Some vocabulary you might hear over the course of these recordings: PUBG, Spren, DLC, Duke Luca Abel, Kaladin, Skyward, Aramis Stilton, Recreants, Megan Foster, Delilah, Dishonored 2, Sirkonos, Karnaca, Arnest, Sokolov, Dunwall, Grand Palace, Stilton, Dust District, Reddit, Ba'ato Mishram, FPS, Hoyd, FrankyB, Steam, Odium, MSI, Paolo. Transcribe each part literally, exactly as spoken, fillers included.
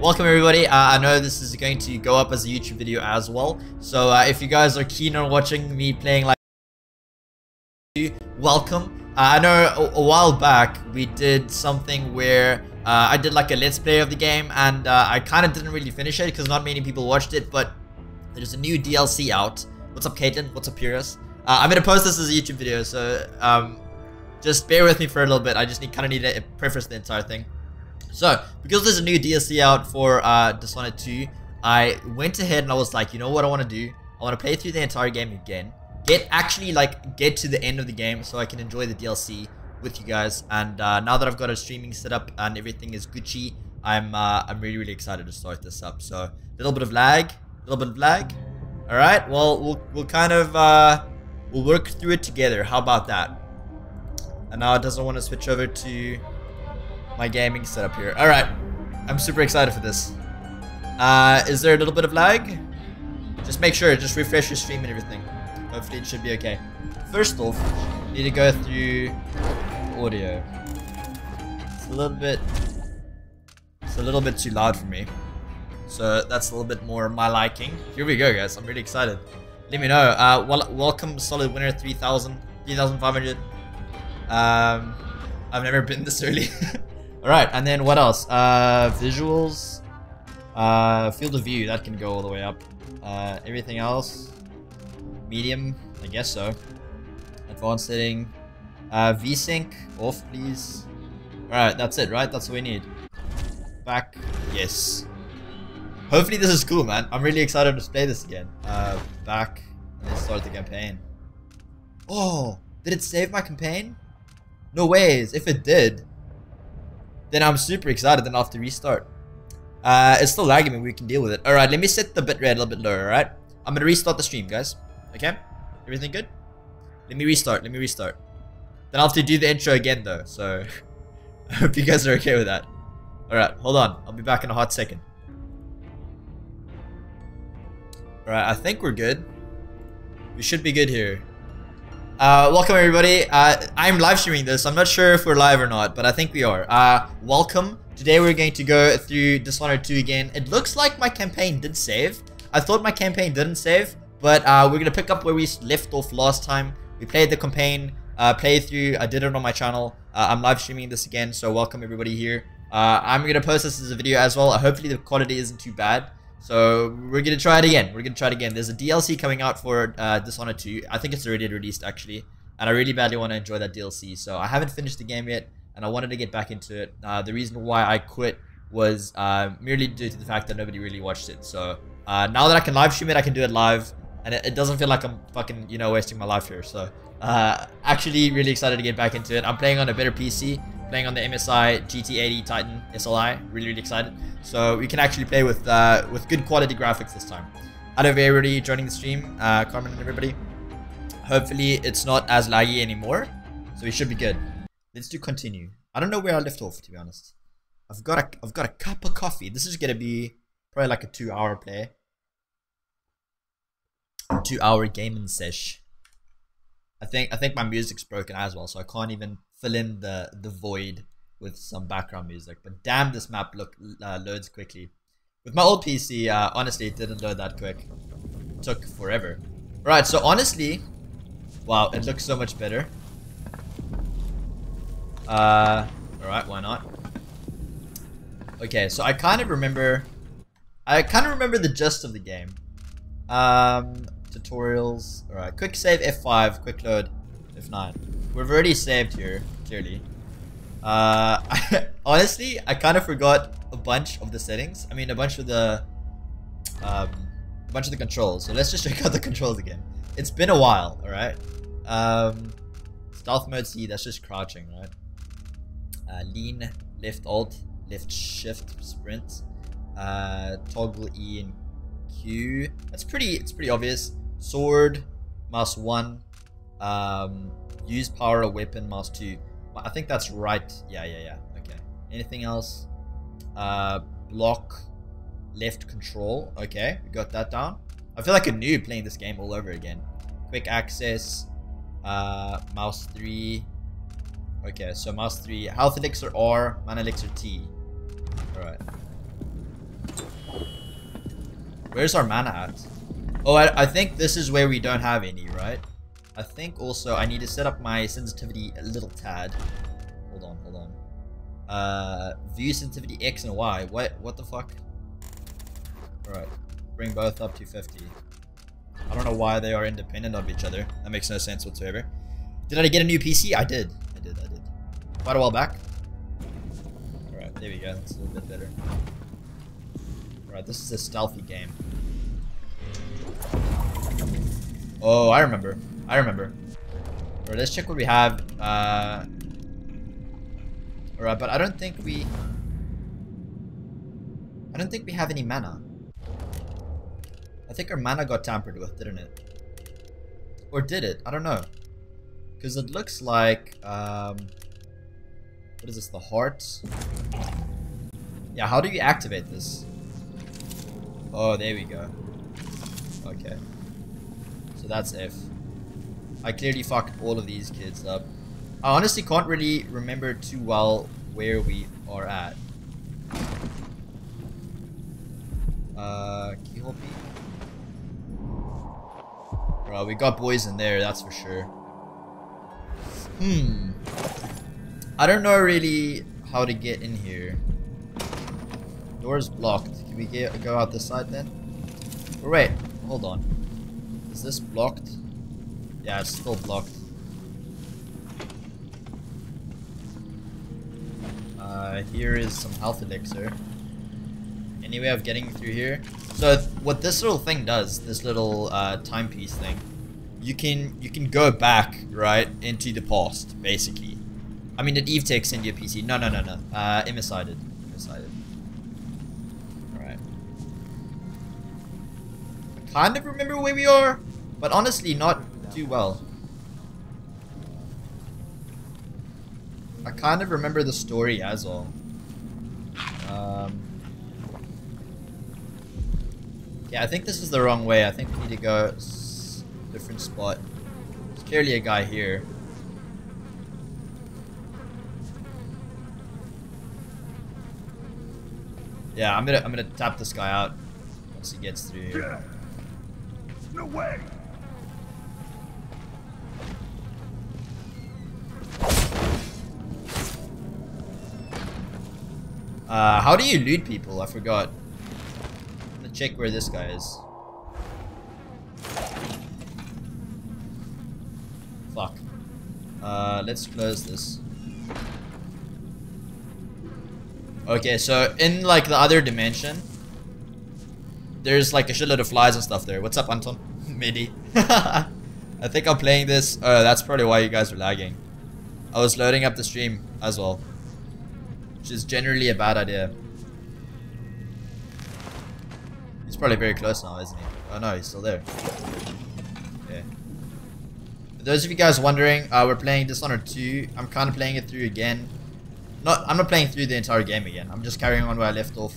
welcome everybody. Uh, I know this is going to go up as a YouTube video as well. So uh, if you guys are keen on watching me playing like, welcome. Uh, I know a, a while back we did something where uh, I did like a let's play of the game, and uh, I kind of didn't really finish it because not many people watched it. But there's a new D L C out. What's up, Caden? What's up, Pyrrhus? Uh, I'm gonna post this as a YouTube video, so um, just bear with me for a little bit. I just need kind of need to preface the entire thing. So, because there's a new D L C out for uh, Dishonored two, I went ahead and I was like, you know what I want to do? I want to play through the entire game again. Get actually, like, get to the end of the game so I can enjoy the D L C with you guys. And uh, now that I've got a streaming set up and everything is Gucci, I'm uh, I'm really, really excited to start this up. So, a little bit of lag, a little bit of lag. All right, well, we'll, we'll kind of, uh, we'll work through it together. How about that? And now it doesn't want to switch over to my gaming setup here. All right, I'm super excited for this. Uh, is there a little bit of lag? Just make sure, just refresh your stream and everything. Hopefully it should be okay. First off, need to go through audio. It's a little bit, it's a little bit too loud for me. So that's a little bit more my liking. Here we go, guys. I'm really excited. Let me know. Uh, well, welcome, Solid Winner three thousand, three thousand five hundred. Um, I've never been this early. All right, and then what else? Uh, visuals, uh, field of view, that can go all the way up. Uh, everything else, medium, I guess so. Advanced setting, uh, V sync, off please. All right, that's it, right? That's what we need. Back, yes. Hopefully this is cool, man. I'm really excited to play this again. Uh, back, and start the campaign. Oh, did it save my campaign? No ways, if it did, then I'm super excited. Then I'll have to restart. Uh, it's still lagging me. We can deal with it. All right, let me set the bitrate a little bit lower. All right, I'm gonna restart the stream, guys. Okay, everything good? Let me restart. Let me restart. Then I'll have to do the intro again, though. So I hope you guys are okay with that. All right, hold on. I'll be back in a hot second. All right, I think we're good. We should be good here. Uh, welcome everybody. Uh, I'm live streaming this. I'm not sure if we're live or not, but I think we are. Uh, welcome. Today we're going to go through Dishonored two again. It looks like my campaign did save. I thought my campaign didn't save, but uh, we're going to pick up where we left off last time. We played the campaign uh, playthrough. I did it on my channel. Uh, I'm live streaming this again, so welcome everybody here. Uh, I'm going to post this as a video as well. Hopefully the quality isn't too bad. So we're gonna try it again. We're gonna try it again. There's a D L C coming out for uh, Dishonored two. I think it's already released actually, and I really badly want to enjoy that D L C. So I haven't finished the game yet, and I wanted to get back into it. Uh, the reason why I quit was uh, merely due to the fact that nobody really watched it. So uh, now that I can live stream it, I can do it live, and it, it doesn't feel like I'm fucking you know wasting my life here. So uh, actually, really excited to get back into it. I'm playing on a better P C. Playing on the M S I G T eighty Titan S L I, really really excited. So we can actually play with uh, with good quality graphics this time. Out of everybody joining the stream, uh, Carmen and everybody. Hopefully it's not as laggy anymore, so we should be good. Let's do continue. I don't know where I left off, to be honest. I've got a I've got a cup of coffee. This is gonna be probably like a two-hour play, a two-hour gaming sesh. I think I think my music's broken as well, so I can't even fill in the the void with some background music. But damn, this map look uh, loads quickly. With my old P C, uh, honestly, it didn't load that quick. It took forever. Right, so honestly, wow, it looks so much better. Uh, all right, why not? Okay, so I kind of remember, I kind of remember the gist of the game. Um, tutorials. All right, quick save F five, quick load F nine. We've already saved here, clearly. Uh, I, honestly, I kind of forgot a bunch of the settings. I mean, a bunch of the, um, a bunch of the controls. So let's just check out the controls again. It's been a while, all right. Um, stealth mode C. That's just crouching, right? Uh, lean, left alt, left shift, sprint. Uh, toggle E and Q. That's pretty. It's pretty obvious. Sword, mouse one. Um. Use power of weapon mouse two. I think that's right. Yeah, yeah, yeah. Okay. Anything else? Uh, block, left control. Okay, we got that down. I feel like a noob playing this game all over again. Quick access. Uh, mouse three. Okay, so mouse three. Health elixir R, mana elixir T. All right. Where's our mana at? Oh, I, I think this is where we don't have any, right? I think also I need to set up my sensitivity a little tad. Hold on, hold on. Uh, view sensitivity X and Y. What, what the fuck? Alright, bring both up to fifty. I don't know why they are independent of each other. That makes no sense whatsoever. Did I get a new P C? I did. I did, I did. Quite a while back. Alright, there we go. That's a little bit better. Alright, this is a stealthy game. Oh, I remember. I remember. Alright, let's check what we have. Uh, Alright, but I don't think we... I don't think we have any mana. I think our mana got tampered with, didn't it? Or did it? I don't know. Because it looks like... Um, what is this? The heart? Yeah, how do you activate this? Oh, there we go. Okay. So that's F. I clearly fucked all of these kids up. I honestly can't really remember too well where we are at. Uh, keyhole B. Bro, we got boys in there, that's for sure. Hmm. I don't know really how to get in here. Door's blocked. Can we get, go out this side then? Oh, wait, hold on. Is this blocked? Yeah, it's still blocked. Uh, here is some health elixir. Any way of getting through here? So what this little thing does, this little uh, timepiece thing, you can you can go back right into the past, basically. I mean, did Eve take send you a P C? No, no, no, no. Uh, M S I did. M S I did. All right. I kind of remember where we are, but honestly, not too well. I kind of remember the story as well. Um. Yeah, I think this is the wrong way. I think we need to go s different spot. There's clearly a guy here. Yeah, I'm gonna I'm gonna tap this guy out once he gets through here. No way. Uh, how do you loot people? I forgot. Check where this guy is. Fuck. Uh, let's close this. Okay, so in like the other dimension, there's like a shitload of flies and stuff there. What's up, Anton? Midi. I think I'm playing this. Oh, that's probably why you guys were lagging. I was loading up the stream as well, which is generally a bad idea. He's probably very close now, isn't he? Oh no, he's still there. Okay. For those of you guys wondering, uh, we're playing Dishonored two. I'm kind of playing it through again. Not, I'm not playing through the entire game again. I'm just carrying on where I left off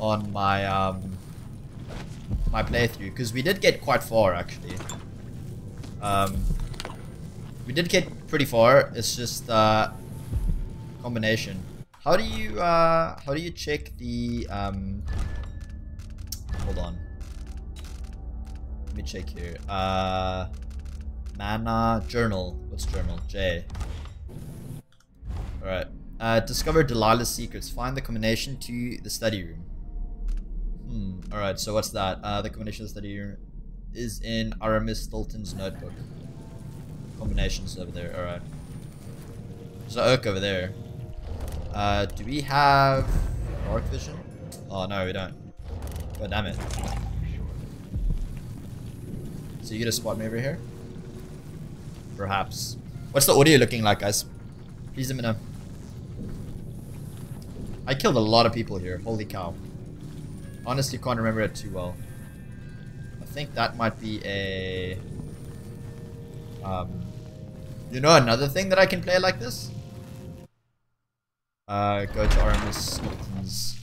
on my um, my playthrough, because we did get quite far actually. Um, we did get pretty far. It's just uh, combination. How do you uh, how do you check the um, hold on. Let me check here. Uh, mana journal. What's journal? J. Alright. Uh, discover Delilah's secrets. Find the combination to the study room. Hmm. Alright, so what's that? Uh, the combination of the study room is in Aramis Stilton's notebook. Combinations over there. Alright. There's an oak over there. Uh, do we have dark vision? Oh, no, we don't. God damn it. So you gonna spot me over here? Perhaps. What's the audio looking like, guys? Please let me know. I killed a lot of people here. Holy cow. Honestly, can't remember it too well. I think that might be a... Um, you know another thing that I can play like this? Uh, go to Aramis Stilton's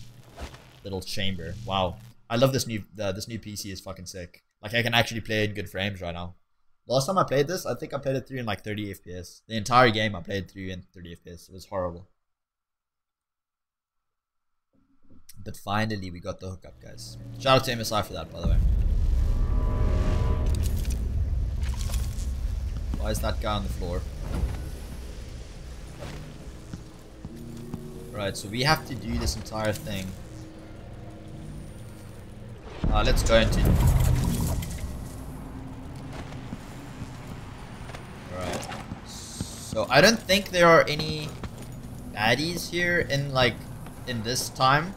little chamber. Wow. I love this new uh, this new P C is fucking sick. Like, I can actually play in good frames right now. Last time I played this, I think I played it through in like thirty F P S. The entire game I played through in thirty F P S. It was horrible. But finally we got the hookup, guys. Shout out to M S I for that, by the way. Why is that guy on the floor? Right, so we have to do this entire thing. Uh, let's go into it. Alright. So I don't think there are any baddies here in like in this time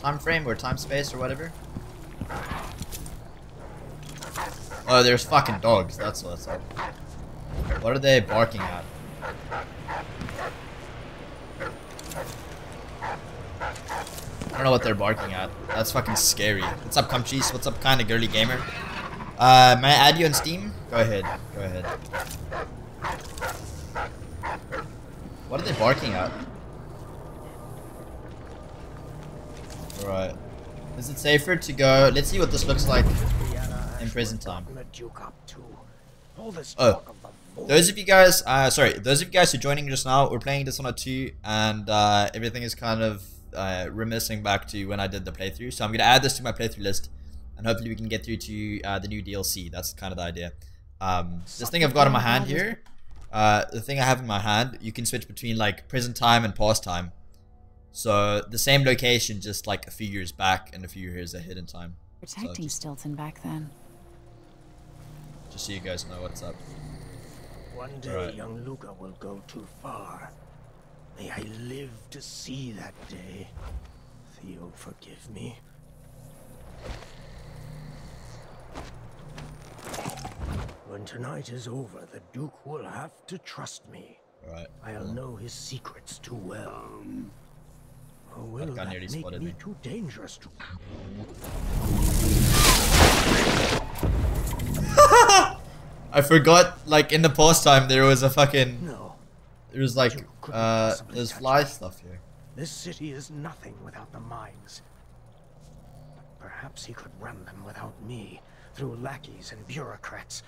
time frame or time space or whatever. Oh, there's fucking dogs, that's what's up. What are they barking at? I don't know what they're barking at. That's fucking scary. What's up, Cumcheese? What's up, kinda girly gamer? Uh, may I add you on Steam? Go ahead. Go ahead. What are they barking at? Alright. Is it safer to go? Let's see what this looks like in present time. Oh. Those of you guys, uh, sorry, those of you guys who are joining just now, we're playing Dishonored two, and uh, everything is kind of Uh, reminiscing back to when I did the playthrough, so I'm gonna add this to my playthrough list, and hopefully we can get through to uh, the new D L C. That's kind of the idea. Um, this thing I've got in my hand here, uh, the thing I have in my hand, you can switch between like present time and past time. So the same location, just like a few years back and a few years ahead in time. Protecting Stilton back then. Just so you guys know what's up. One day, right. Young Luca will go too far. May I live to see that day. Theo, forgive me. When tonight is over, the Duke will have to trust me. Right. I'll know his secrets too well. Or will that make me, me too dangerous to... I forgot, like, in the past time, there was a fucking... No. It was like, uh, there's fly stuff here. This city is nothing without the mines. But perhaps he could run them without me, through lackeys and bureaucrats.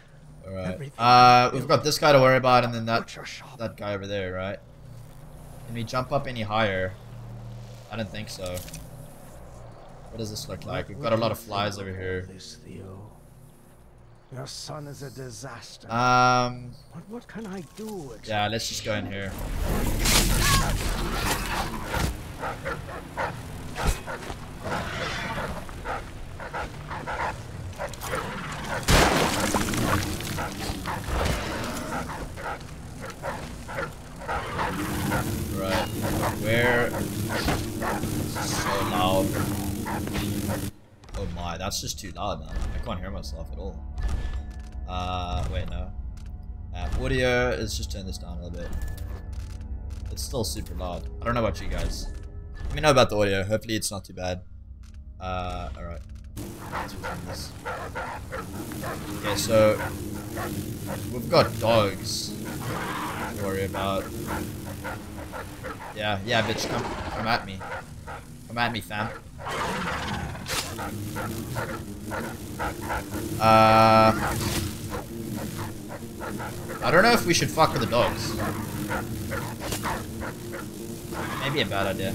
Alright, uh, we've got this guy to worry about, and then that, that guy over there, right? Can we jump up any higher? I don't think so. What does this look like? We've got a lot of flies over here. Your son is a disaster. Um. What, what can I do? Yeah, let's just go in here. Right. Where? So loud. Oh my, that's just too loud, man. I can't hear myself at all. Uh, wait, no. Uh, audio, let's just turn this down a little bit. It's still super loud. I don't know about you guys. Let me know about the audio. Hopefully it's not too bad. Uh, alright. Let's resume this. Okay, so we've got dogs to worry about. Yeah, yeah, bitch, come, come at me. Come at me, fam. Uh, I don't know if we should fuck with the dogs. Maybe a bad idea.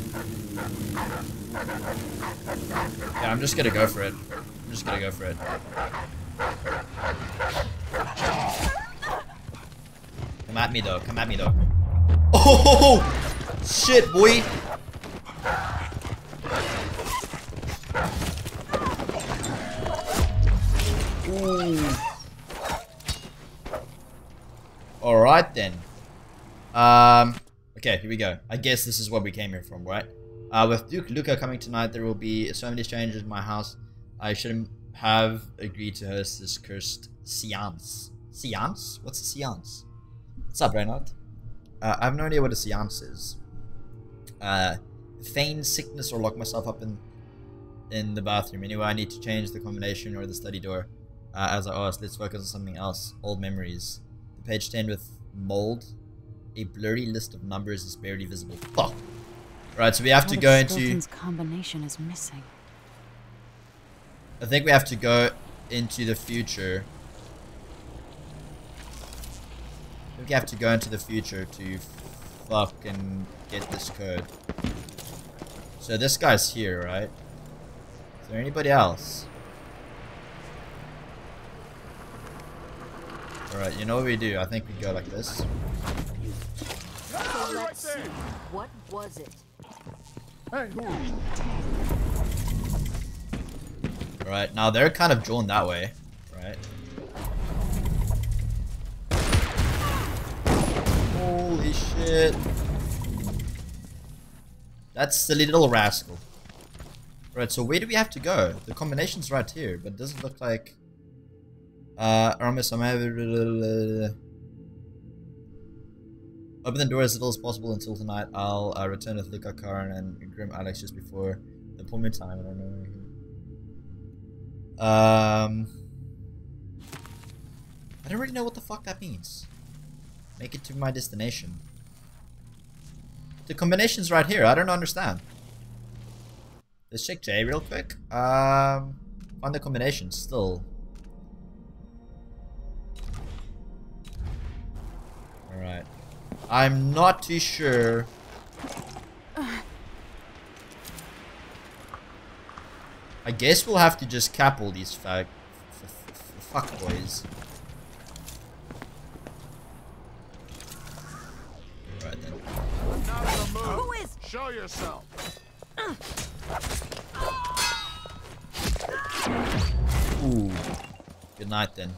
Yeah, I'm just gonna go for it. I'm just gonna go for it. Come at me though, come at me though. Oh! Shit, boy! Alright then. Um, okay, here we go. I guess this is what we came here from, right? Uh, with Duke Luca coming tonight, there will be so many strangers in my house. I shouldn't have agreed to host this cursed seance. Seance? What's a seance? What's up, Reynard? Uh, I have no idea what a seance is. Uh, feign sickness or lock myself up in, in the bathroom. Anyway, I need to change the combination or the study door. Uh, as I asked, let's focus on something else. Old memories. The page ten with mold. A blurry list of numbers is barely visible. Fuck! Right, so we have to go into... combination is missing. I think we have to go into the future. I think we have to go into the future to fucking get this code. So this guy's here, right? Is there anybody else? Alright, you know what we do? I think we go like this. So let's see. What was it? Hey, alright, now they're kind of drawn that way, right? Holy shit. That's silly little rascal. Alright, so where do we have to go? The combination's right here, but it doesn't look like... Uh, Aramis, I'm having... Open the door as little as possible until tonight. I'll uh, return with Luca, Karen, and Grim Alex just before the appointment time. I don't know. Um, I don't really know what the fuck that means. Make it to my destination. The combination's right here. I don't understand. Let's check J real quick. Um, find the combination still. All right. I'm not too sure. I guess we'll have to just cap all these fag f f f fuckboys. Alright then. Who is? Show yourself. Ooh. Good night then.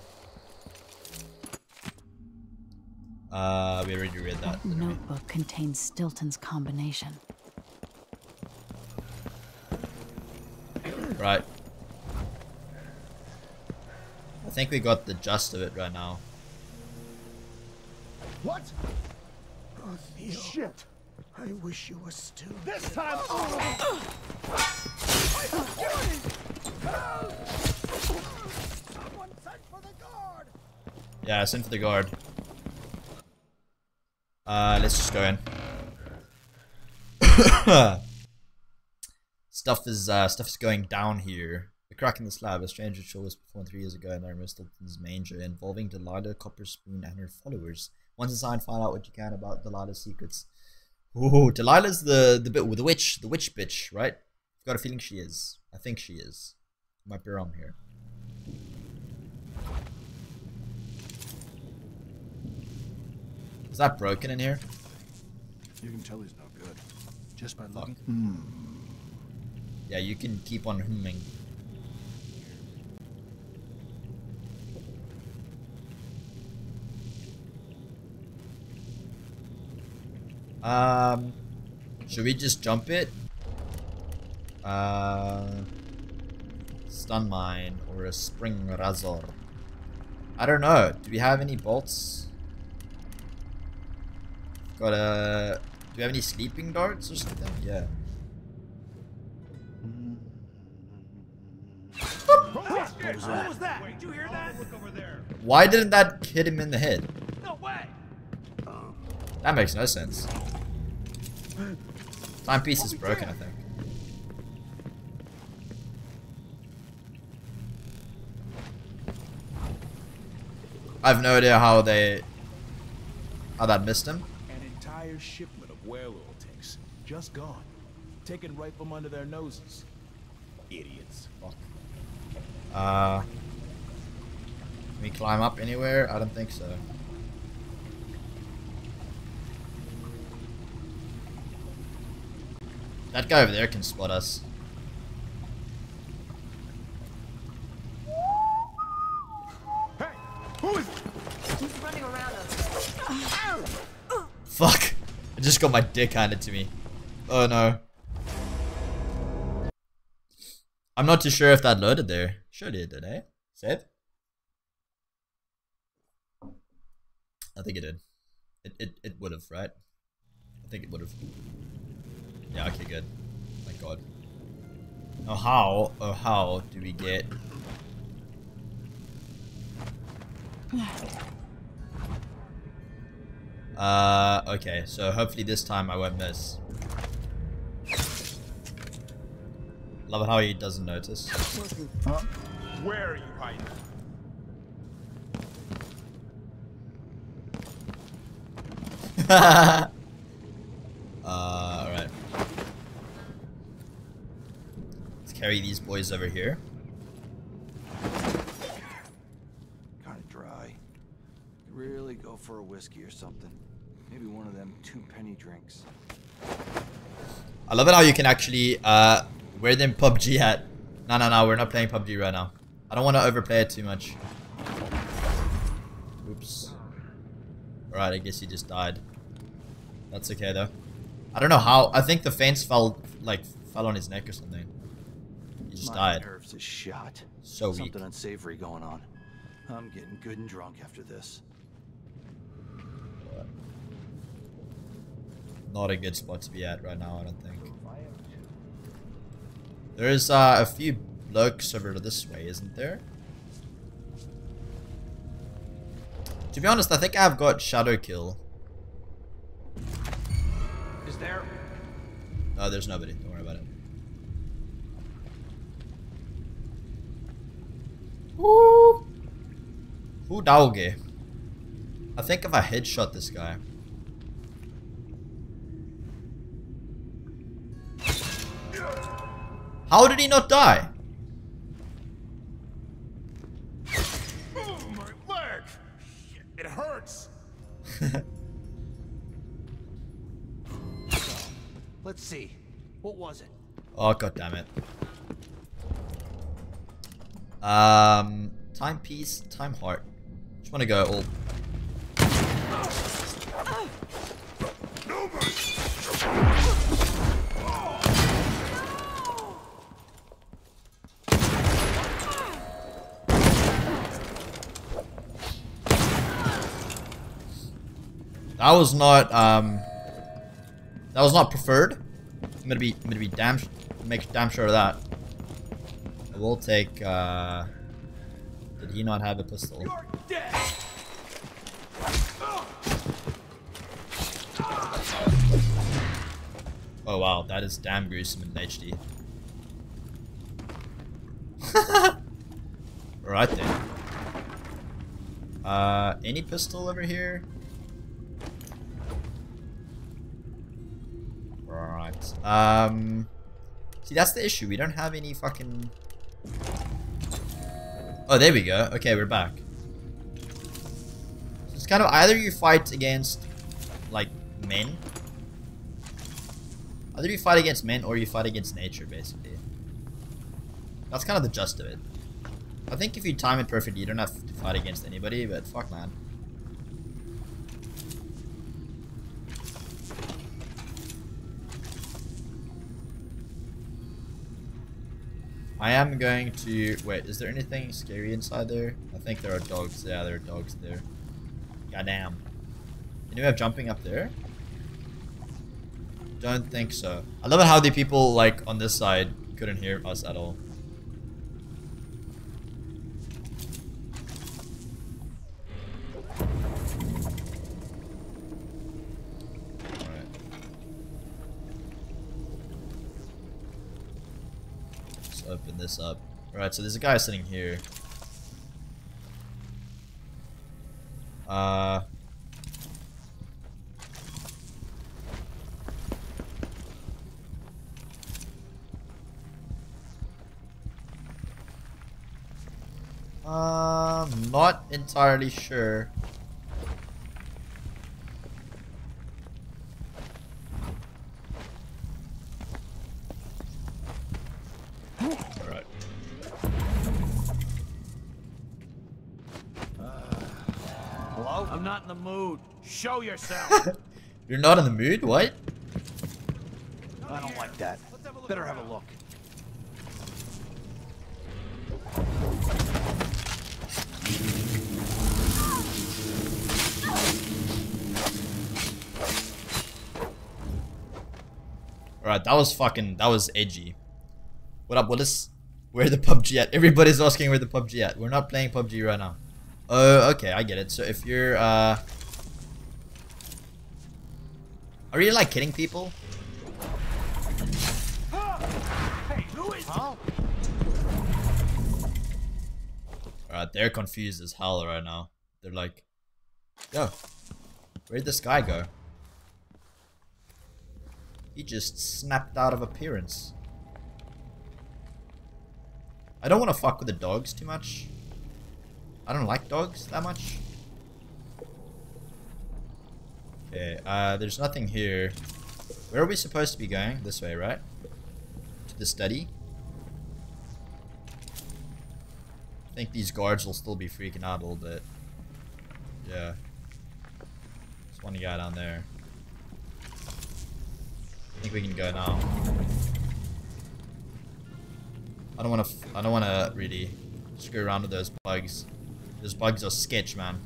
Uh, we already read that. The notebook contains Stilton's combination. Right. I think we got the gist of it right now. What? Oh, shit. I wish you were still. This time. Oh. Someone sent for the guard. Yeah, I sent for the guard. Uh, let's just go in. Stuff is uh, stuff is going down here. The crack in the slab. A strange ritual was performed three years ago in Aramis Stilton's manger, involving Delilah, Copper Spoon, and her followers. Once inside, find out what you can about Delilah's secrets. Ooh, Delilah's the the bit with the witch, the witch bitch, right? I've got a feeling she is. I think she is. Might be wrong here. Is that broken in here? You can tell he's no good just by looking. Hmm. Yeah, you can keep on humming. Um, should we just jump it? Uh, stun mine or a spring razor? I don't know. Do we have any bolts? Got a. Do you have any sleeping darts or something? Yeah. What was that? What was that? Wait, did you hear that? Look over there. Why didn't that hit him in the head? No way. That makes no sense. Timepiece is broken, I think. I have no idea how they. How that missed him. Shipment of whale oil tanks just gone, taken right from under their noses. Idiots. Fuck. Uh, can we climb up anywhere? I don't think so. That guy over there can spot us. Hey, who is? He's running around us. Ow! Fuck. I just got my dick handed to me. Oh no. I'm not too sure if that loaded there. Sure did, did eh? Save? I think it did. It it, it would have, right? I think it would have. Yeah, okay, good. Thank God. Now how, oh how do we get... Uh, okay, so hopefully this time I won't miss. Love how he doesn't notice. Huh? Where are you hiding? uh, alright. carry these boys over here. Kind of dry. Could really go for a whiskey or something. Maybe one of them two penny drinks. I love it how you can actually uh wear them P U B G hat. No, no, no, we're not playing P U B G right now. I don't want to overplay it too much. Oops. Alright, I guess he just died. That's okay though. I don't know how. I think the fence fell, like, fell on his neck or something. He just My died. Nerves is shot. So weak. Something unsavory going on. I'm getting good and drunk after this. Not a good spot to be at right now, I don't think. There's uh, a few blokes over this way, isn't there? To be honest, I think I've got shadow kill. Is there? No, there's nobody. Don't worry about it. Woo! Who dauge? I think if I headshot this guy. How did he not die? Oh, my leg! It hurts. Let's see. What was it? Oh, god damn it. Um, timepiece, time heart. Just want to go all. That was not um. That was not preferred. I'm gonna be, I'm gonna be damn, make damn sure of that. I will take. Uh, did he not have a pistol? You're dead. Oh wow, that is damn gruesome in H D. Right then. Uh, any pistol over here? Alright, um, see, that's the issue, we don't have any fucking... Oh, there we go, okay, we're back. So it's kind of either you fight against, like, men. Either you fight against men or you fight against nature, basically. That's kind of the gist of it. I think if you time it perfectly, you don't have to fight against anybody, but fuck, man. I am going to... Wait, is there anything scary inside there? I think there are dogs. Yeah, there are dogs there. Goddamn. Can you have jumping up there? Don't think so. I love it how the people, like, on this side couldn't hear us at all. Open this up. Alright, so there's a guy sitting here. Uh. I'm not entirely sure. Show yourself. You're not in the mood? What? I don't like that. Have Better have a look. Alright, that was fucking, that was edgy. What up, Willis? Where the P U B G at? Everybody's asking where the P U B G at. We're not playing P U B G right now. Oh, okay, I get it. So if you're, uh... Are you like kidding people? Hey, who is huh? Alright, they're confused as hell right now. They're like, yo, where'd this guy go? He just snapped out of appearance. I don't want to fuck with the dogs too much. I don't like dogs that much. Okay, uh, there's nothing here. Where are we supposed to be going? This way, right? To the study. I think these guards will still be freaking out a little bit. Yeah. There's one guy down there. I think we can go now. I don't want to. I don't want to really screw around with those bugs. Those bugs are sketch, man.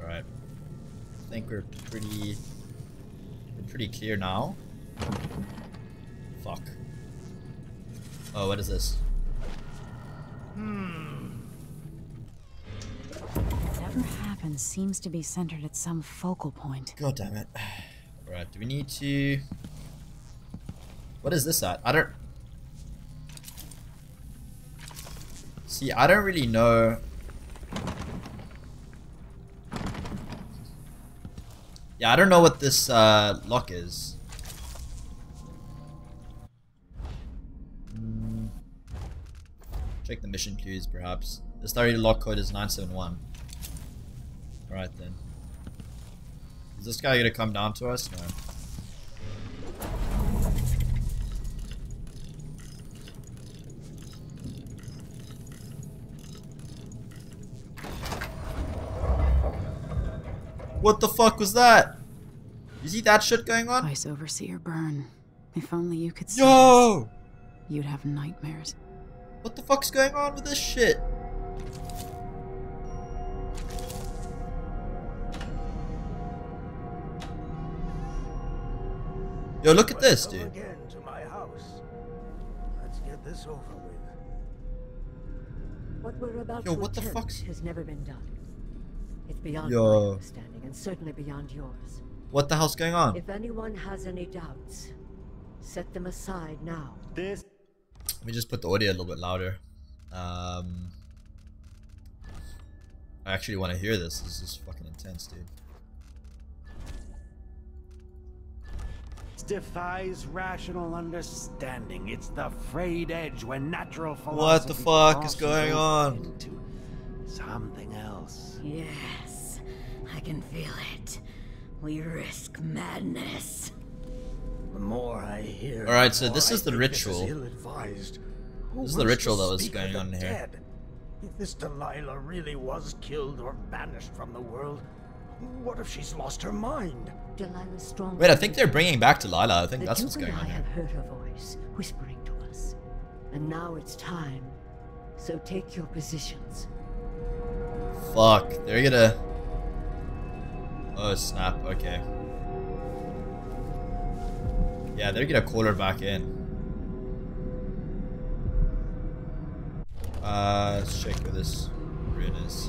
All right. I think we're pretty. We're pretty clear now. Fuck. Oh, what is this? Hmm. Whatever happens seems to be centered at some focal point. God damn it. Alright, do we need to... What is this at? I don't... See, I don't really know... Yeah, I don't know what this uh, lock is. Check the mission clues, perhaps. The starry lock code is nine seven one. Alright then. Is this guy gonna come down to us? No. What the fuck was that? You see that shit going on? Vice Overseer Byrne. If only you could see Yo! This, you'd have nightmares. What the fuck's going on with this shit? Yo, look at this, dude. Again to my house. Let's get this over with. What we're about Yo, to what the fuck's has never been done. It's beyond Yo. my understanding and certainly beyond yours. What the hell's going on? If anyone has any doubts, set them aside now. This Let me just put the audio a little bit louder. Um, I actually want to hear this. This is fucking intense, dude. It defies rational understanding. It's the frayed edge when natural philosophy. What the fuck is going on? Into something else. Yes, I can feel it. We risk madness. The more I hear, all right, so this is the ritual. This is the ritual that was going on here. If this Delilah really was killed or banished from the world, what if she's lost her mind? Delilah's strong. Wait, I think they're bringing back Delilah. I think that's what's going on. I have heard her voice whispering to us, and now it's time. So take your positions. Fuck, they're gonna. Oh snap! Okay. Yeah, they're gonna call her back in. Uh, let's check where this room is.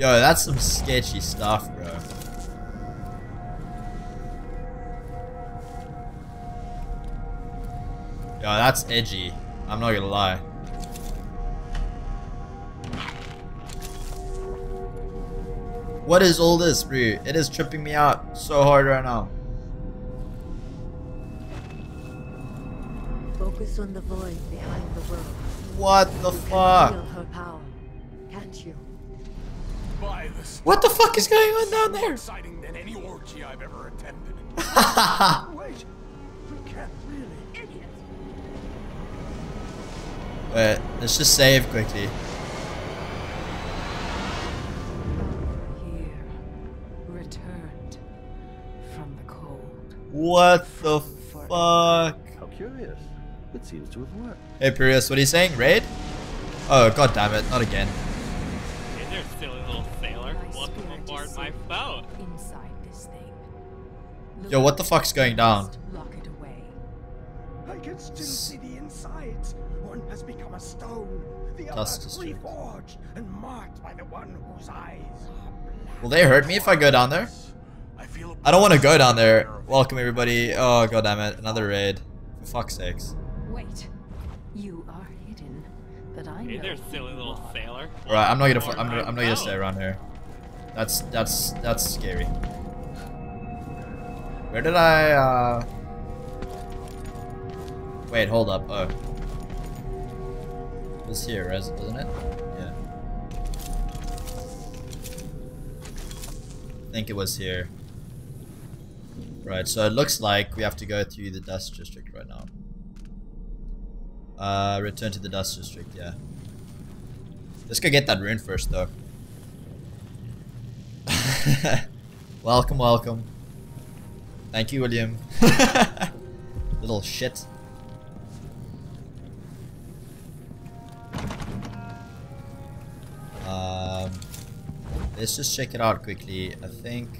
Yo, that's some sketchy stuff, bro. Yo, that's edgy. I'm not gonna lie. What is all this, bro? It is tripping me out so hard right now. Focus on the void behind the world. What the you fuck? Can feel her power, can't you? By the what the fuck is going on down there? More exciting than any orgy I've ever attended. Wait, we can't really. Idiot. Wait, let's just save quickly. Here, returned from the cold. What the fuck? How curious. It seems to have worked. Hey, Purius, what are you saying? Raid? Oh, god damn it, not again. Hey there, silly little sailor. Welcome aboard my boat. Inside this thing. Yo, what the fuck's going down? Lock it away. I can still see the insides. One has become a stone. The other is reforged and marked by the one whose eyes are black. Will they hurt me if I go down there? I don't want to go down there. Welcome, everybody. Oh, god damn it, another raid. For fuck's sakes. Wait, you are hidden, but I know. Hey there, silly little sailor. All right, I'm not gonna. I'm, gonna, I'm not gonna stay around here. That's that's that's scary. Where did I, uh... Wait, hold up. Oh. It's here, isn't it? Yeah. I think it was here. Right, so it looks like we have to go through the Dust District right now. Uh, return to the Dust District, yeah. Let's go get that rune first, though. Welcome, welcome. Thank you, William. Little shit. Um, let's just check it out quickly. I think.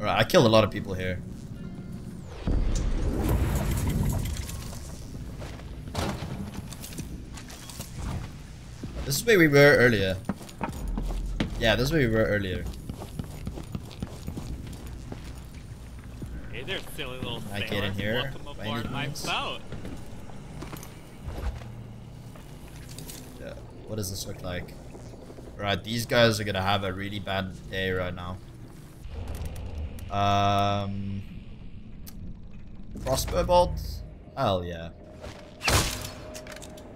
Alright, I killed a lot of people here. This is where we were earlier. Yeah, this is where we were earlier. Hey there, silly little thing. I get in here. Welcome aboard my boat. Yeah, what does this look like? Right, these guys are gonna have a really bad day right now. Um, crossbow bolt? Hell yeah.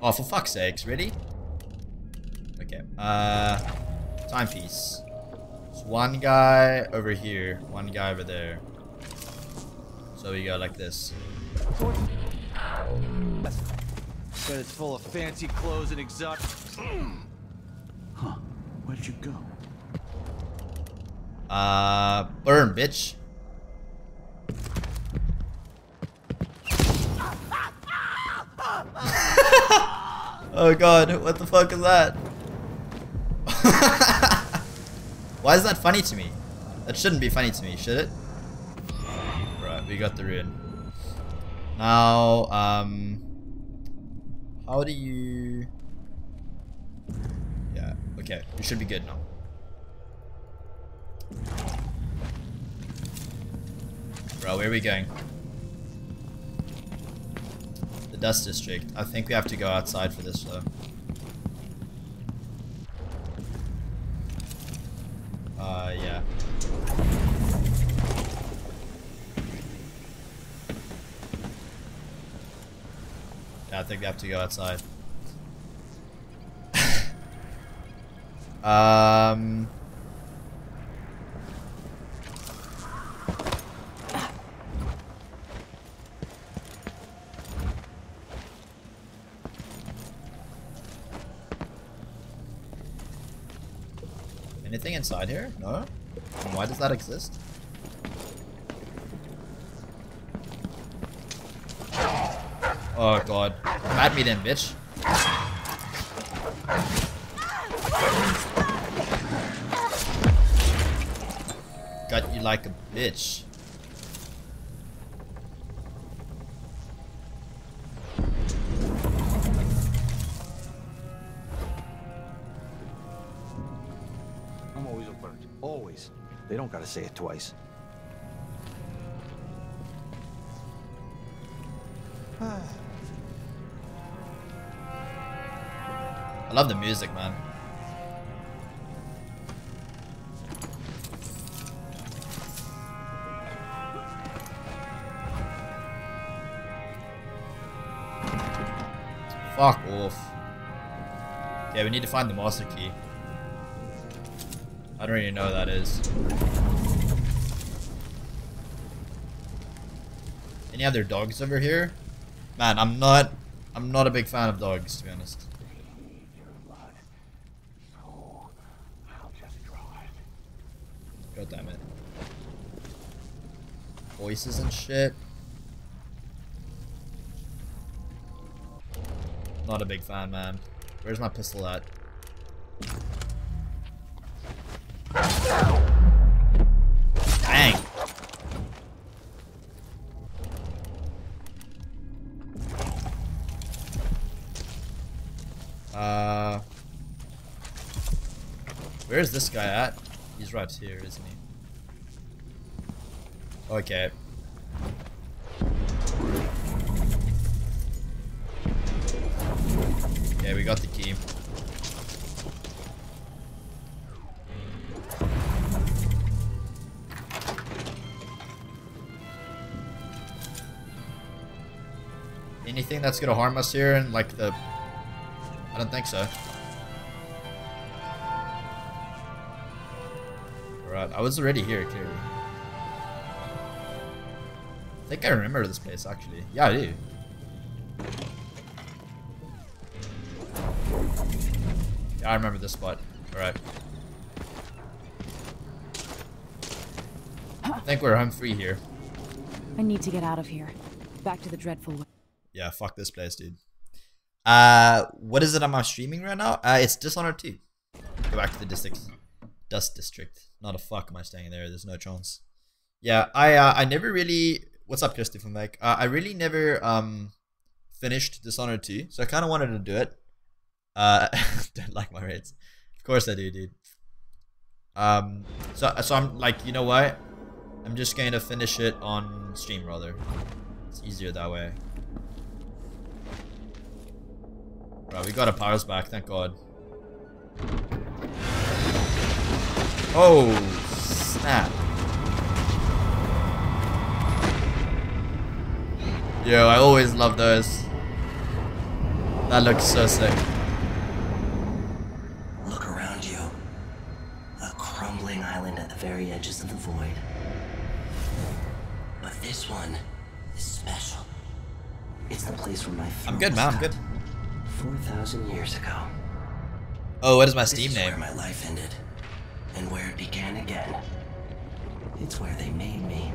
Oh, for fuck's sakes, really? Okay, uh, timepiece. There's one guy over here, one guy over there. So we go like this. But it's full of fancy clothes and exotic. Huh, where'd you go? Uh, burn, bitch. Oh god, what the fuck is that? Why is that funny to me? That shouldn't be funny to me, should it? Right, we got the rune. Now, um... how do you... Yeah, okay, we should be good now. Bro, where are we going? The Dust District. I think we have to go outside for this, though. Uh, yeah. Yeah, I think we have to go outside. um... Anything inside here? No? And why does that exist? Oh god. Come at me then, bitch. Got you like a bitch. They don't gotta say it twice. I love the music, man. Fuck off. Yeah, we need to find the master key. I don't even know what that is. Any other dogs over here? Man, I'm not I'm not a big fan of dogs, to be honest. God damn it. Voices and shit. Not a big fan, man. Where's my pistol at? Dang. Uh, where is this guy at? He's right here, isn't he? Okay. Okay, we got the key. anything that's gonna harm us here and like the... I don't think so. Alright, I was already here clearly. I think I remember this place actually. Yeah, I do. Yeah, I remember this spot. Alright. I think we're home free here. I need to get out of here. Back to the dreadful... Yeah, fuck this place, dude. Uh, what is it I'm streaming right now? Uh, it's Dishonored two. Go back to the district. Dust District. Not a fuck am I staying there. There's no chance. Yeah, I uh, I never really... What's up, Christy from Mike? Uh, I really never um finished Dishonored two, so I kind of wanted to do it. Uh, don't like my rates. Of course I do, dude. Um, so, so I'm like, you know what? I'm just going to finish it on stream, rather. It's easier that way. Right, we got our powers back, thank God. Oh, snap. Yo, I always love those. That looks so sick. Look around you. A crumbling island at the very edges of the void. But this one is special. It's the place where my I'm good, man. I'm good. Four thousand years ago. Oh, what is my this Steam is name? Where my life ended, and where it began again. It's where they made me.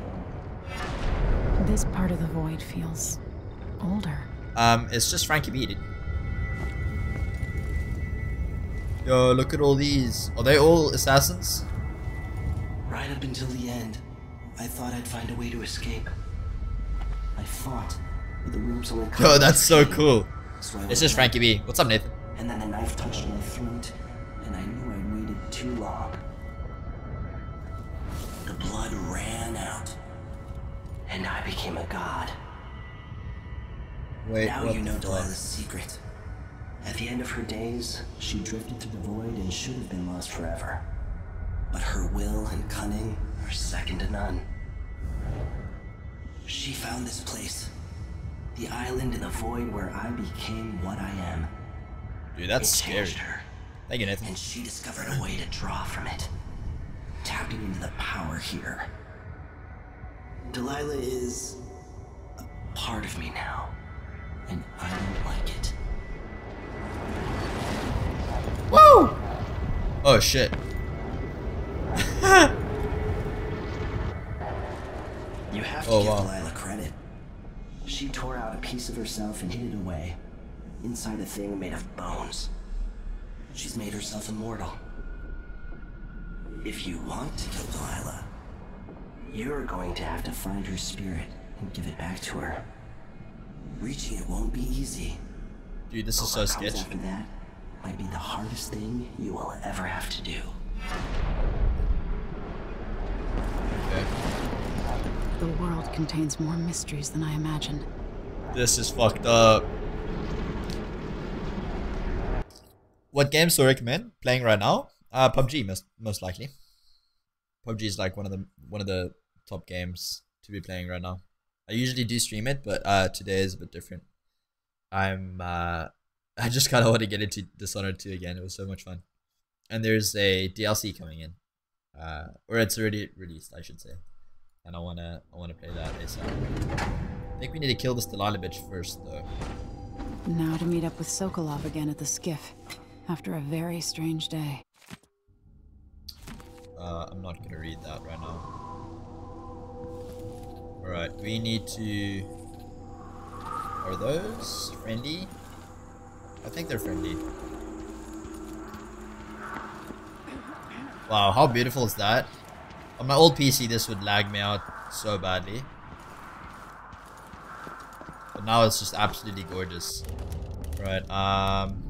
This part of the void feels older. Um, it's just FrankyB, dude. Yo, look at all these. Are they all assassins? Right up until the end. I thought I'd find a way to escape. I fought, but the room's only... Yo, that's so cool. So this is FrankyB. What's up, Nathan? And then the knife touched my throat, and I knew I waited too long. The blood ran out, and I became a god. Wait, now you know Delilah's secret. At the end of her days, she drifted through the void and should have been lost forever. But her will and cunning are second to none. She found this place. The island in the void where I became what I am. Dude, that's scary. Thank you, Nathan. And she discovered a way to draw from it. Tapping into the power here. Delilah is a part of me now. And I don't like it. Woo! Oh shit. You have to oh, give wow. Delilah credit. She tore out a piece of herself and hid it away, inside a thing made of bones. She's made herself immortal. If you want to kill Delilah, you're going to have to find her spirit and give it back to her. Reaching it won't be easy. Dude, this but is so sketchy. After that, might be the hardest thing you will ever have to do. The world contains more mysteries than I imagined. This is fucked up. What games do I recommend playing right now? Uh, P U B G most most likely. P U B G is like one of the one of the top games to be playing right now. I usually do stream it, but uh, today is a bit different. I'm uh, I just kind of want to get into Dishonored two again. It was so much fun, and there's a D L C coming in, uh, or it's already released, I should say. And I wanna, I wanna play that ASAP. I think we need to kill this Delilah bitch first, though. Now to meet up with Sokolov again at the skiff, after a very strange day. Uh, I'm not gonna read that right now. All right, we need to. Are those friendly? I think they're friendly. Wow, how beautiful is that? On my old P C, this would lag me out so badly. But now it's just absolutely gorgeous. Right, um...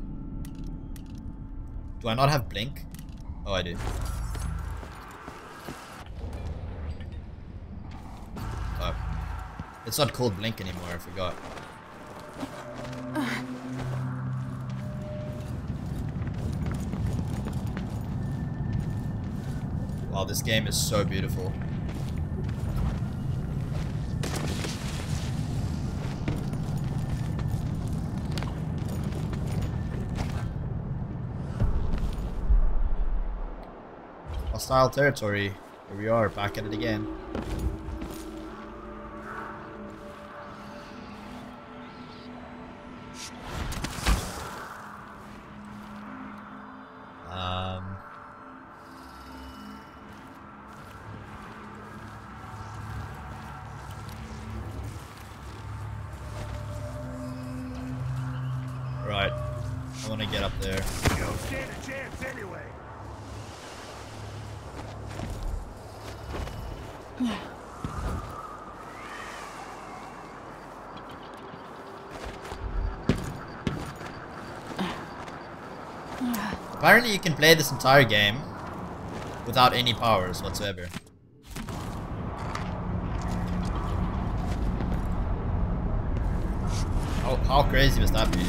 do I not have blink? Oh, I do. Oh. It's not called blink anymore, I forgot. Wow, this game is so beautiful. hostile territory. Here we are, back at it again. Um. Right. I want to get up there. Go stand a chance anyway. Apparently you can play this entire game without any powers whatsoever. Oh, how crazy was that, dude?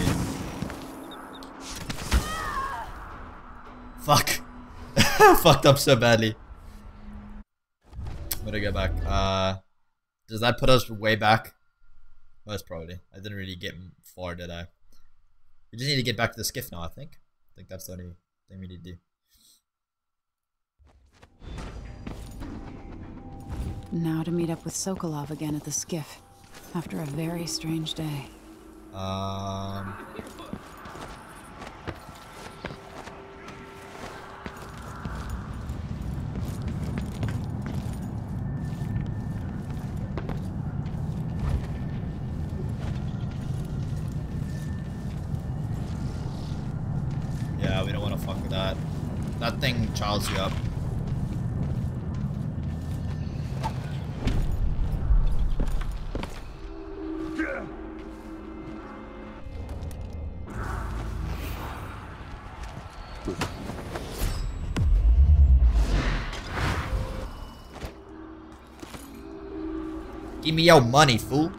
Fuck. Fucked up so badly. I'm gonna go back. Uh, does that put us way back? Most probably. I didn't really get far, did I? We just need to get back to the skiff now, I think. I think that's the only thing we need to do. Now to meet up with Sokolov again at the skiff, after a very strange day. Um... That thing chows you up. Give me your money, fool.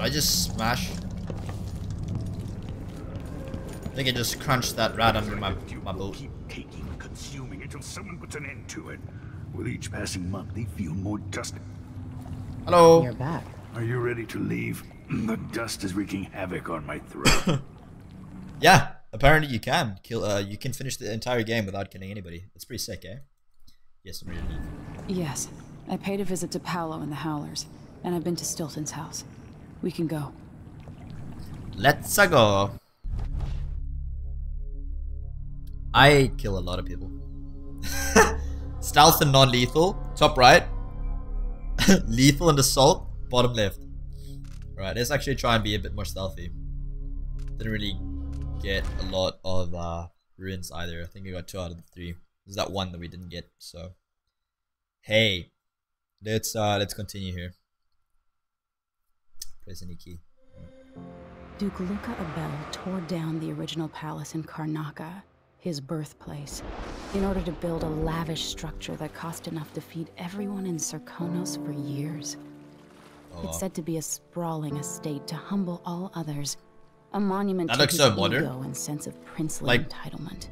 I just smash. I think I just crunched that rat under my my boat. Keep taking and consuming until someone puts an end to it. With each passing month, they feel more dust. Hello. You're back. Are you ready to leave? The dust is wreaking havoc on my throat. Yeah, apparently you can kill. Uh, you can finish the entire game without killing anybody. It's pretty sick, eh? Yes, I'm ready to leave. Yes, I paid a visit to Paolo and the Howlers, and I've been to Stilton's house. We can go. Let's go. I kill a lot of people. Stealth and non-lethal, top right. Lethal and assault, bottom left. Right, let's actually try and be a bit more stealthy. Didn't really get a lot of uh, ruins either. I think we got two out of the three. There's that one that we didn't get. So, hey, let's uh, let's continue here. Key. Duke Luca Abel tore down the original palace in Karnaca, his birthplace, in order to build a lavish structure that cost enough to feed everyone in Sirkonos for years. Oh, wow. It's said to be a sprawling estate to humble all others, a monument that to looks his so modern. Ego and sense of princely like, entitlement.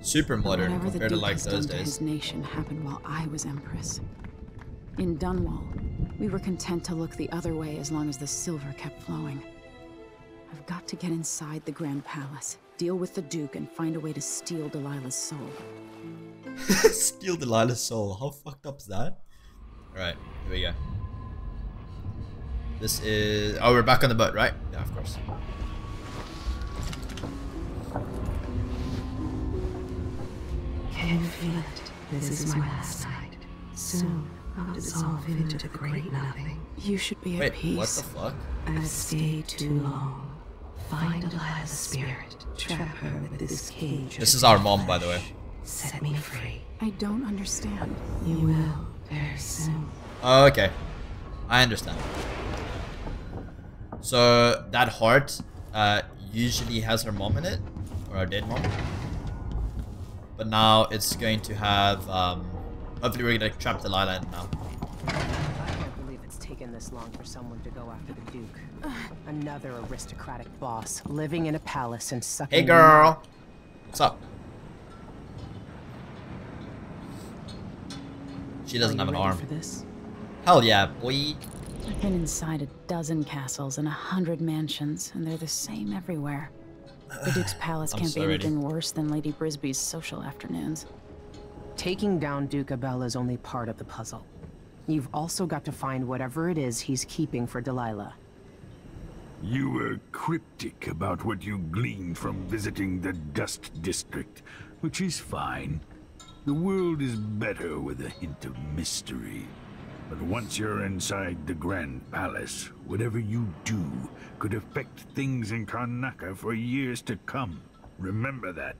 Super modern compared to like those days. His nation happened while I was empress. In Dunwall, we were content to look the other way as long as the silver kept flowing. I've got to get inside the Grand Palace, deal with the Duke, and find a way to steal Delilah's soul. Steal Delilah's soul? How fucked up is that? Alright, here we go. This is... Oh, we're back on the boat, right? Yeah, of course. Can you feel it? This, this is my last night. Soon. I'll dissolve into the great nothing. You should be at peace. Wait, what the fuck? I've stayed too long. Find Delilah's spirit. Trap her with this cage. This is our mom, by the way. Set me free. I don't understand. You will very soon. Oh, okay. I understand. So that heart uh, usually has her mom in it, or our dead mom. But now it's going to have um, Hopefully we're gonna trap Delilah in now. I can't believe it's taken this long for someone to go after the Duke. Another aristocratic boss living in a palace and sucking. Hey girl! What's up? She doesn't have an arm. For this? Hell yeah, boy. I've been inside a dozen castles and a hundred mansions, and they're the same everywhere. The Duke's palace can't so be anything ready. worse than Lady Brisby's social afternoons. Taking down Duke Abel is only part of the puzzle. You've also got to find whatever it is he's keeping for Delilah. You were cryptic about what you gleaned from visiting the Dust District, which is fine. The world is better with a hint of mystery. But once you're inside the Grand Palace, whatever you do could affect things in Karnaca for years to come. Remember that.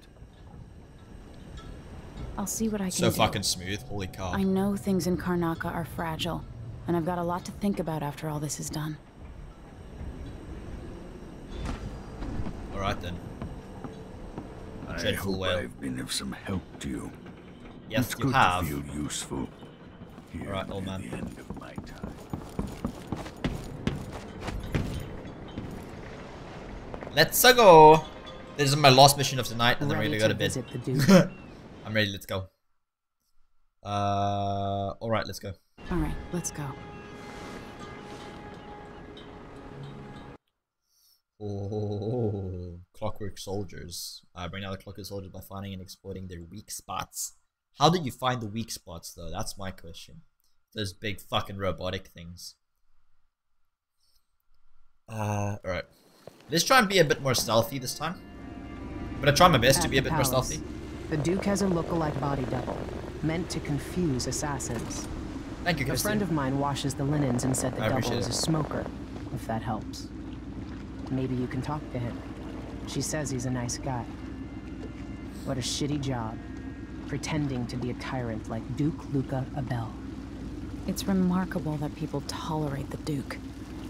I'll see what I can do. So fucking smooth, holy cow. I know things in Karnaca are fragile, and I've got a lot to think about after all this is done. Alright then. I hope I've been of some help to you. Yes, it's you good have. To feel useful. Alright, old man. End of my time. Let's go. This is my last mission of the night, and I'm ready to go to bed. I'm ready. Let's go. Uh, all right, let's go. All right, let's go. Oh, clockwork soldiers! Uh, bring out the clockwork soldiers by finding and exploiting their weak spots. How do you find the weak spots, though? That's my question. Those big fucking robotic things. Uh, all right. Let's try and be a bit more stealthy this time. But I try my best to be a bit more stealthy. The Duke has a lookalike body double, meant to confuse assassins. Thank you, Christy. A friend of mine washes the linens and said the double is a smoker, if that helps. Maybe you can talk to him. She says he's a nice guy. What a shitty job, pretending to be a tyrant like Duke Luca Abel. It's remarkable that people tolerate the Duke.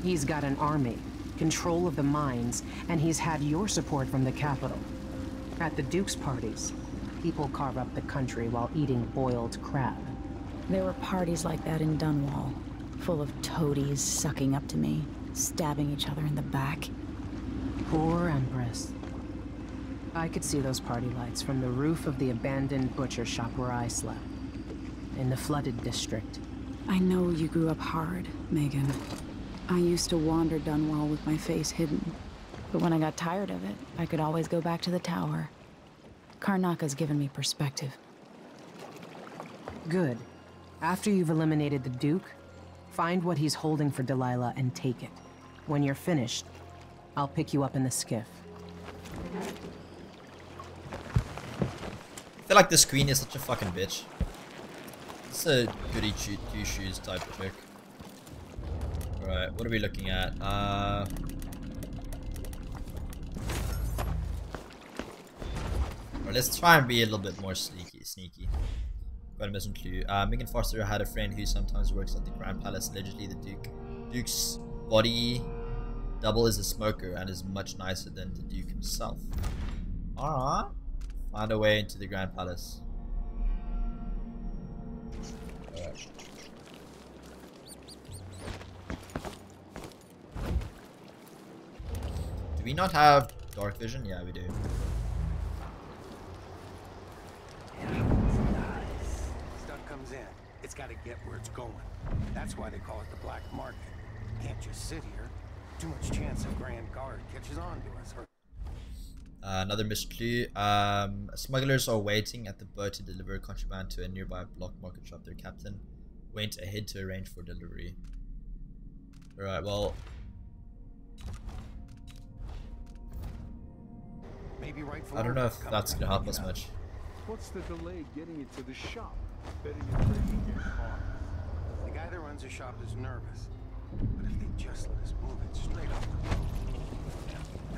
He's got an army, control of the mines, and he's had your support from the capital. At the Duke's parties, people carve up the country while eating boiled crab. There were parties like that in Dunwall, full of toadies sucking up to me, stabbing each other in the back. Poor Empress. I could see those party lights from the roof of the abandoned butcher shop where I slept, in the flooded district. I know you grew up hard, Megan. I used to wander Dunwall with my face hidden, but when I got tired of it, I could always go back to the tower. Karnaca's given me perspective. Good. After you've eliminated the Duke, find what he's holding for Delilah and take it. When you're finished, I'll pick you up in the skiff. I feel like this queen is such a fucking bitch. It's a goody two shoes type of trick. Alright, what are we looking at? Uh, right, let's try and be a little bit more sneaky. Sneaky. Got a missing clue. Uh, Megan Foster had a friend who sometimes works at the Grand Palace. Allegedly, the Duke, Duke's body double is a smoker and is much nicer than the Duke himself. Alright. Find a way into the Grand Palace. Alright. Do we not have dark vision? Yeah, we do. Stuff comes in. It's got to get where it's going. That's why they call it the black market. Can't just sit here. Too much chance a Grand Guard catches on to us. Uh, another missed clue. Um, smugglers are waiting at the boat to deliver contraband to a nearby block market shop. Their captain went ahead to arrange for delivery. All right. Well. I don't know if that's gonna help us much. What's the delay getting it to the shop? Better you breaking your car. The guy that runs the shop is nervous, but if they just let us move it straight off the road.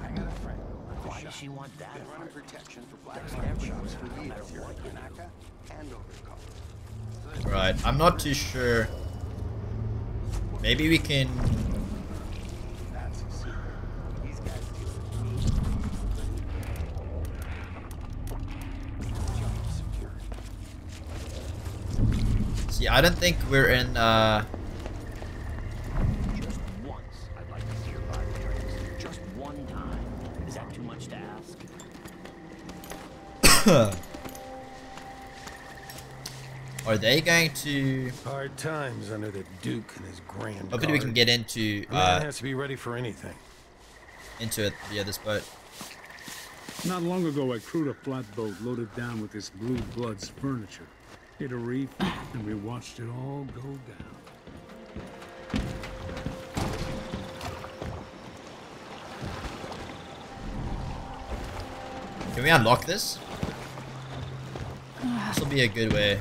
I got a friend. Why does she want that? Been running protection for black shops for years here in Karnaca and over. Right, I'm not too sure. Maybe we can. Yeah, I don't think we're in uh just once I'd like to see your body parts. Just one time. Is that too much to ask? Are they going to hard times under the Duke and his grand hopefully guard. We can get into uh I mean, has to be ready for anything. Into it via this boat. Not long ago I crewed a flatboat loaded down with this blue blood's furniture. Hit a reef and we watched it all go down. Can we unlock this? This will be a good way.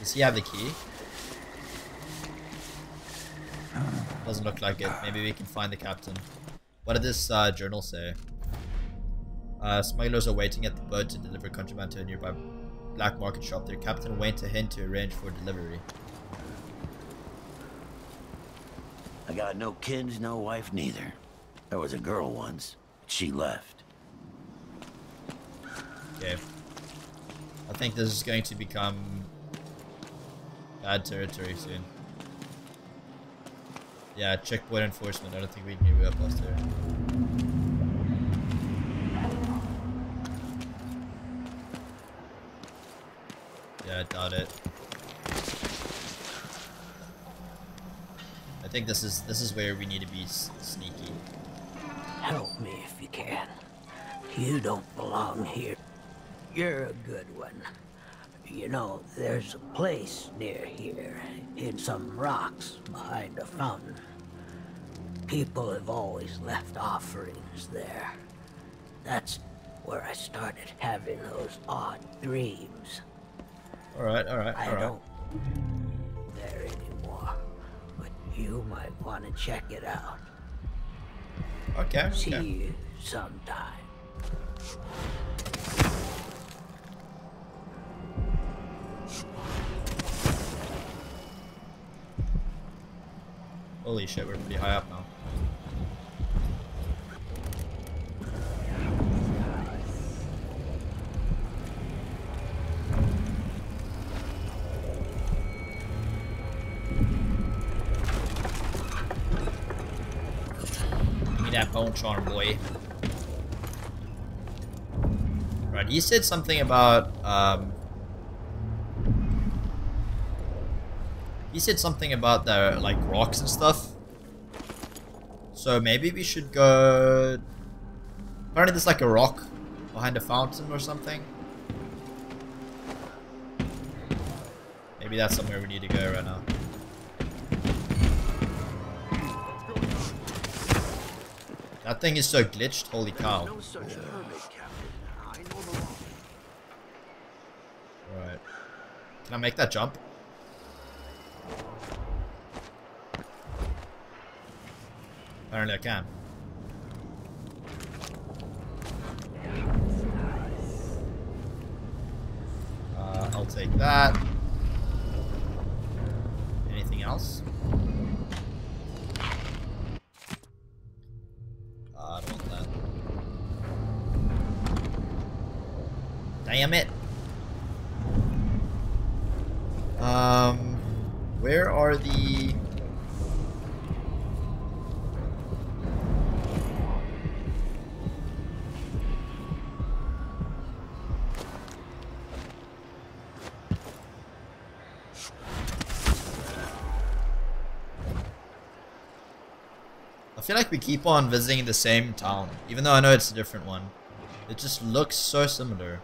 Does he have the key? Doesn't look like it. Maybe we can find the captain. What did this uh, journal say? Uh, smugglers are waiting at the boat to deliver contraband to a nearby black market shop. Their captain went to him to arrange for delivery. I got no kids, no wife, neither. There was a girl once. She left. Okay. I think this is going to become bad territory soon. Yeah, checkpoint enforcement. I don't think we knew we were past there. Yeah, I doubt it. I think this is this is where we need to be s sneaky. Help me if you can. You don't belong here. You're a good one. You know, there's a place near here, in some rocks behind a fountain. People have always left offerings there. That's where I started having those odd dreams. Alright, alright, alright. I don't live there anymore, but you might want to check it out. Okay, okay. See you sometime. Holy shit, we're pretty high up now. Give me that bone charm, boy. Right, he said something about, um... He said something about the, like, rocks and stuff. So maybe we should go... Apparently there's like a rock behind a fountain or something. Maybe that's somewhere we need to go right now. That thing is so glitched, holy cow. Alright. Can I make that jump? Apparently I can. Uh, I'll take that. Anything else? Uh, I don't want that. Damn it! Um, where are the... I feel like we keep on visiting the same town, even though I know it's a different one. It just looks so similar.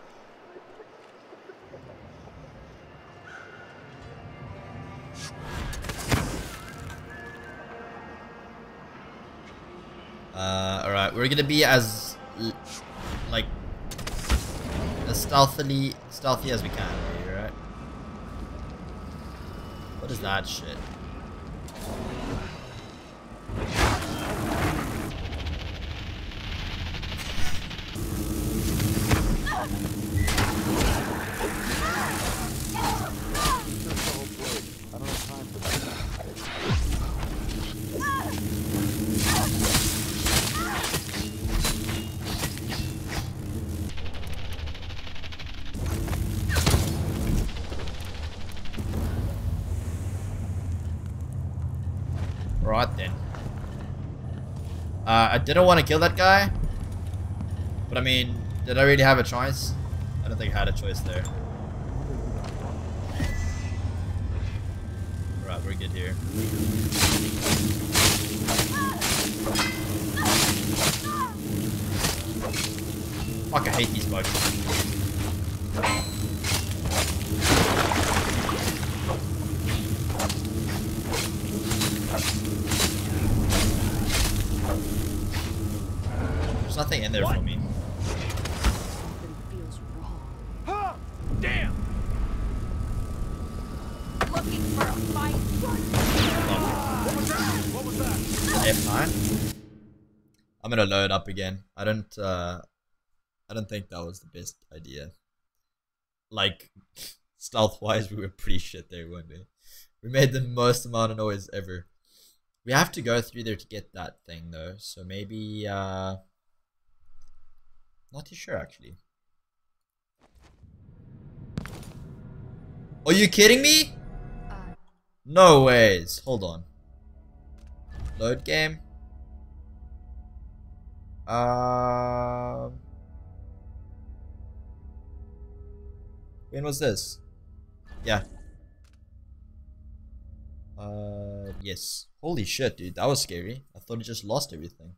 Uh, alright, we're gonna be as, like, as stealthily, stealthy as we can, right? What is that shit? Right then. Uh, I didn't want to kill that guy. But I mean, did I really have a choice? I don't think I had a choice there. Alright, we're good here. Fuck, I hate these bugs. There's nothing in there for me. Damn! Looking for a fight. What was that? What was that? F nine. I'm gonna load up again. I don't. Uh, I don't think that was the best idea. Like, stealth-wise, we were pretty shit there, weren't we? We made the most amount of noise ever. We have to go through there to get that thing, though. So maybe. Uh, not too sure, actually. Are you kidding me? Uh, no ways. Hold on. Load game. Um. When was this? Yeah. Uh. Yes. Holy shit, dude. That was scary. I thought it just lost everything.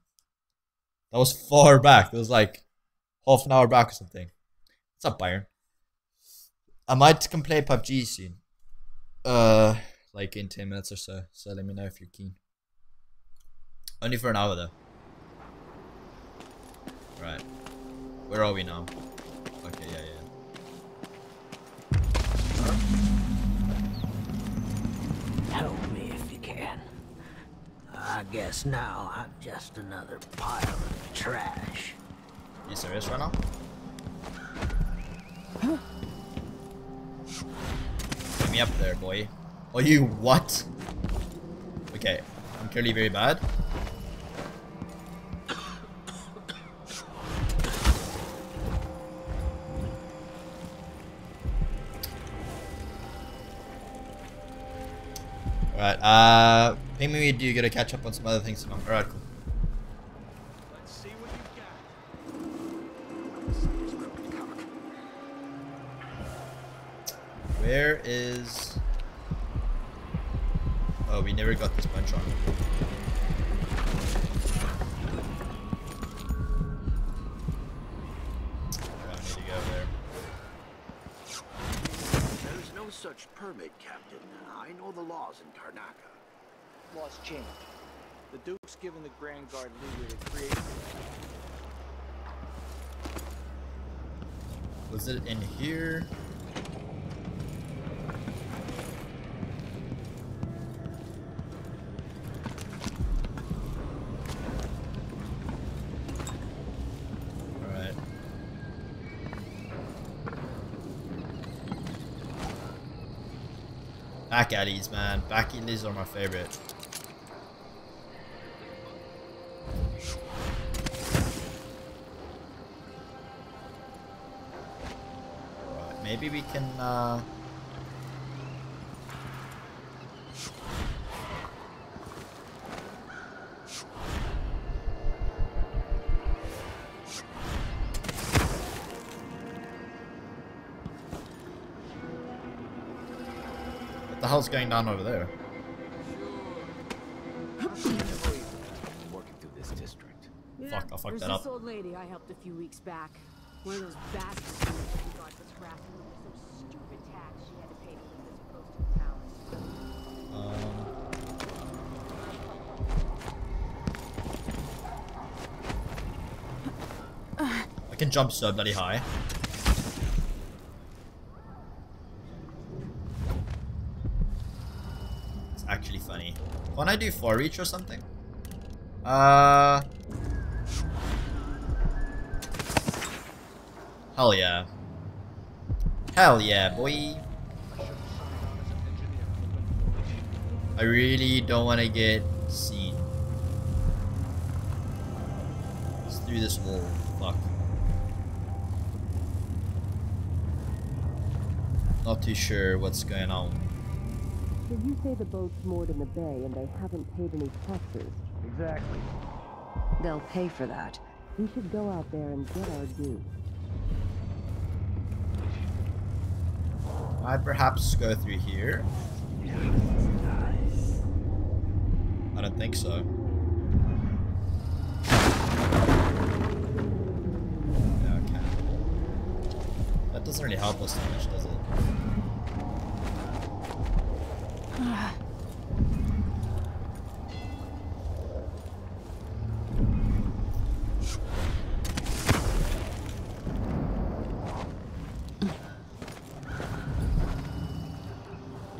That was far back. It was like half an hour back or something. What's up, Byron? I might come play P U B G soon, uh, like in ten minutes or so. So let me know if you're keen. Only for an hour though. Right, where are we now? Okay, yeah, yeah. Help me if you can. I guess now I'm just another pile of trash. You serious right now? Huh? Get me up there, boy. Are you what? Okay, I'm clearly very bad. Alright, uh, ping me, we do gotta catch up on some other things tomorrow. Alright, cool. Let's see what you got. Where is... Oh, we never got this punch on. I need to go there. There's no such permit, Captain. I know the laws in Karnaca. Laws changed. The Duke's given the Grand Guard leeway to create... Was it in here? Back alleys, man. Back alleys are my favorite. Alright, maybe we can, uh... What's going down over there? Working through this district. Yeah, fuck, I'll fuck that up. There's this old lady I helped a few weeks back. One of those bastards who got this rack with some stupid tax she had to pay for this coastal palace. I can jump so bloody high. Actually funny. Can't I do far reach or something? Uh Hell yeah. Hell yeah, boy. I really don't wanna get seen. It's through this wall. Fuck. Not too sure what's going on. So you say the boat's moored in the bay and they haven't paid any taxes? Exactly. They'll pay for that. We should go out there and get our due. I perhaps go through here. I don't think so. Okay. That doesn't really help us too much, does it?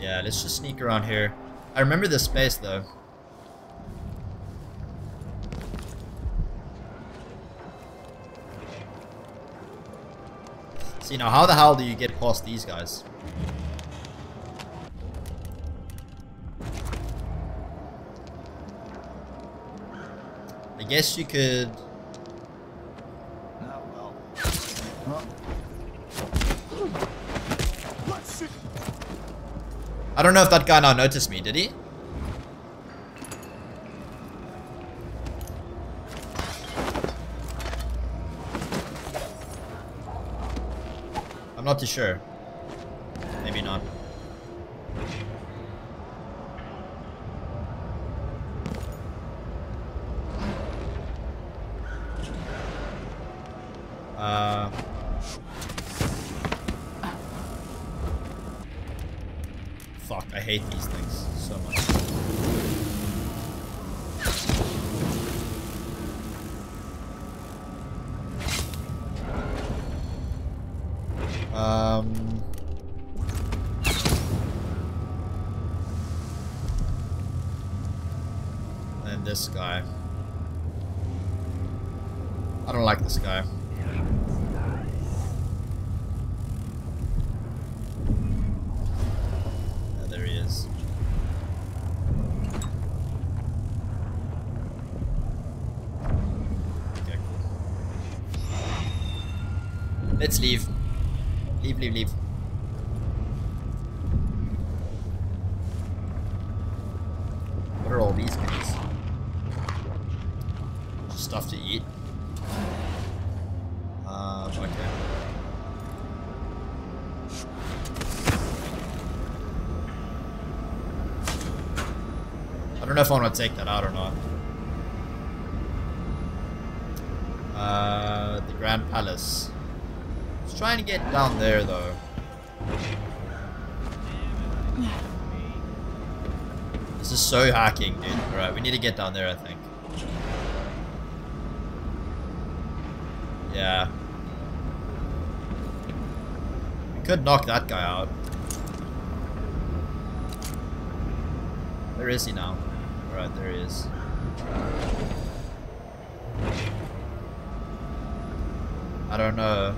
Yeah, let's just sneak around here. I remember this space though. So, you know, how the hell do you get past these guys? I guess you could. No, well. Huh? I don't know if that guy now noticed me, did he? I'm not too sure. Maybe not. Uh... Fuck, I hate these things so much. Um, and this guy. I don't like this guy. Let's leave. Leave, leave, leave. What are all these guys? Just stuff to eat. Uh, okay. I don't know if I want to take that out or not. Uh, the Grand Palace. Trying to get down there though. This is so hacking, dude. Alright, we need to get down there, I think. Yeah. We could knock that guy out. Where is he now? Alright, there he is. I don't know.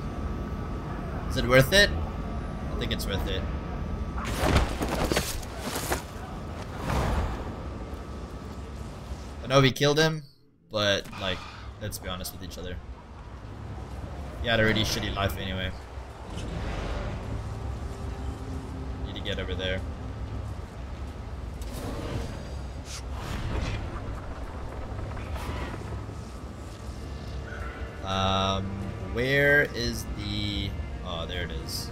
Is it worth it? I think it's worth it. I know we killed him, but like, let's be honest with each other. He had a really shitty life anyway. Need to get over there. Um, where is the... Oh, there it is.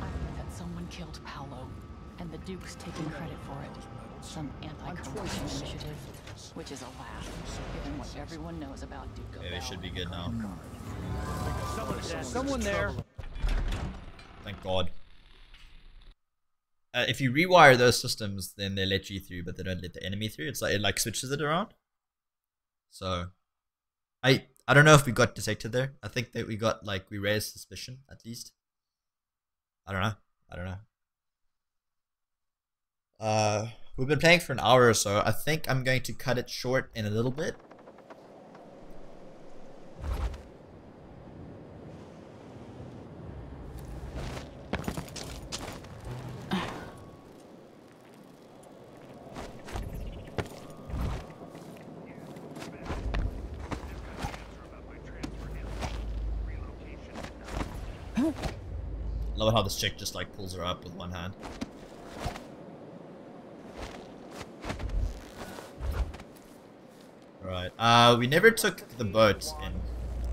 I think that someone killed Paolo, and the Duke's taking credit for it. Some anti-corruption initiative, which is a laugh, given what everyone knows about Duke Abel. Okay, they should be good now. Someone, someone there. Thank God. Uh, if you rewire those systems, then they let you through, but they don't let the enemy through. It's like it like switches it around. So, I. I don't know if we got detected there. I think that we got, like, we raised suspicion, at least. I don't know. I don't know. Uh, we've been playing for an hour or so. I think I'm going to cut it short in a little bit. Love how this chick just like pulls her up with one hand. Right. Uh, we never took the boat in.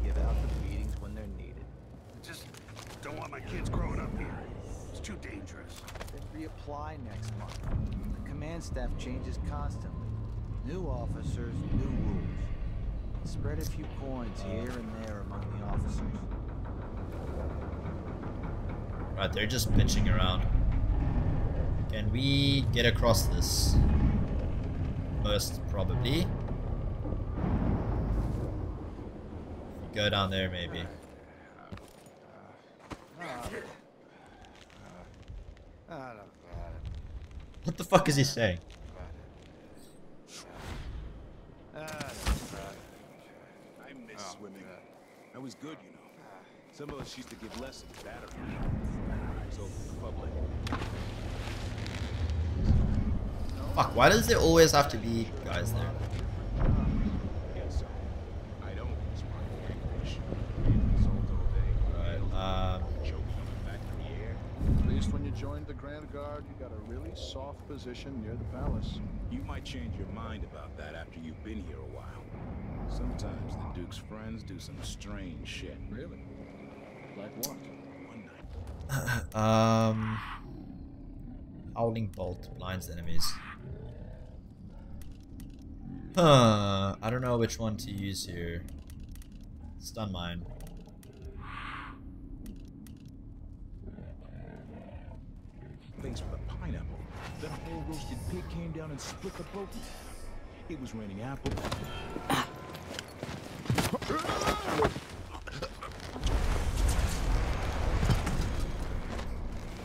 Give out the beatings when they're needed. I just don't want my kids growing up here. It's too dangerous. Then reapply next month. The command staff changes constantly. New officers, new rules. Spread a few coins here and there among the officers. Right, they're just pitching around. Can we get across this? First, probably. Go down there, maybe. What the fuck is he saying? I miss swimming. I was good, you know. Some of us used to give lessons, battery. So public. Fuck, why does there always have to be guys there? Alright, um... At least when you joined the Grand Guard, you got a really soft position near the palace. You might change your mind about that after you've been here a while. Sometimes the Duke's friends do some strange shit. Really? Like what? One night. um... Howling Bolt blinds enemies. Huh, I don't know which one to use here. Stun mine. Thanks for the pineapple. That whole roasted pig came down and split the boat. It was raining apples.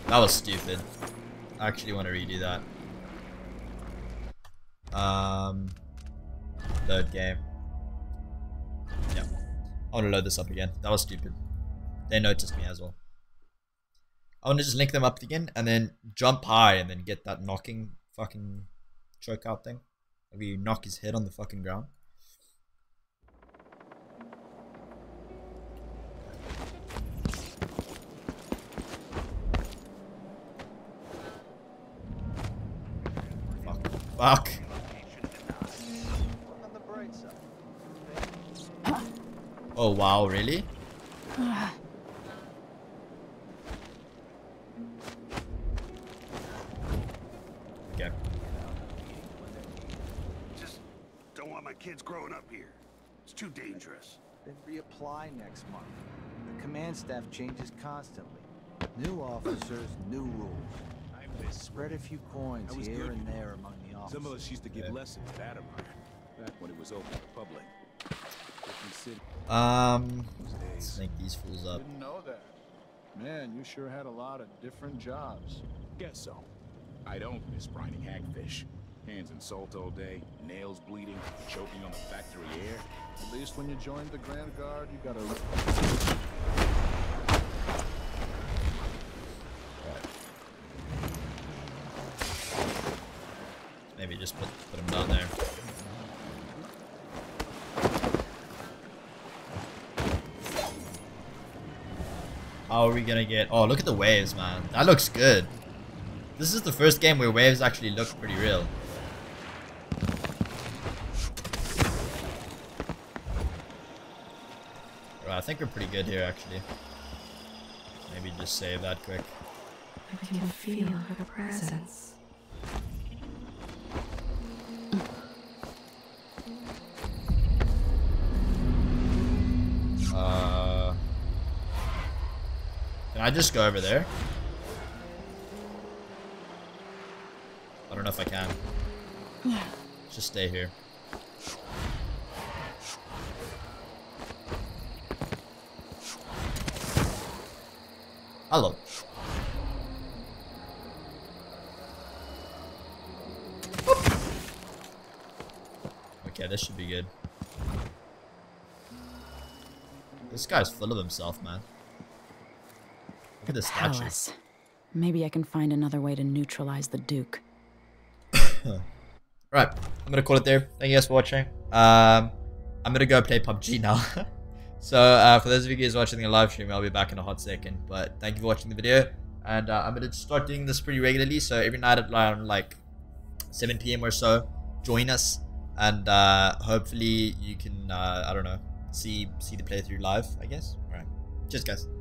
That was stupid. I actually want to redo that. Um, load game. Yeah, I want to load this up again. That was stupid. They noticed me as well. I want to just link them up again and then jump high and then get that knocking fucking choke out thing. Maybe you knock his head on the fucking ground. Fuck. Oh wow, really? Okay. Just don't want my kids growing up here. It's too dangerous. Then reapply next month. The command staff changes constantly. New officers, new rules. Spread a few coins here and there among the officers. Some of us used to give yeah. lessons at Adamar back when it was open to the public. Um, let's link these fools up. Didn't know that. Man, you sure had a lot of different jobs. Guess so. I don't miss brining hagfish. Hands in salt all day, nails bleeding, choking on the factory air. At least when you joined the Grand Guard, you got a. Maybe just put put him down there. How are we gonna get? Oh, look at the waves, man. That looks good. This is the first game where waves actually look pretty real. Right, I think we're pretty good here, actually. Maybe just save that quick. I can feel her presence. Uh, can I just go over there? I don't know if I can. Let's just stay here. Hello. Okay, this should be good. This guy's full of himself, man. Look at this statue. Maybe I can find another way to neutralize the Duke. Right, I'm gonna call it there. Thank you guys for watching. Um, I'm gonna go play P U B G now. So uh, for those of you guys watching the live stream, I'll be back in a hot second. But thank you for watching the video, and uh, I'm gonna start doing this pretty regularly. So every night at around like seven P M or so, join us. and uh, hopefully you can, uh, I don't know, see see the playthrough live, I guess. All right, cheers, guys.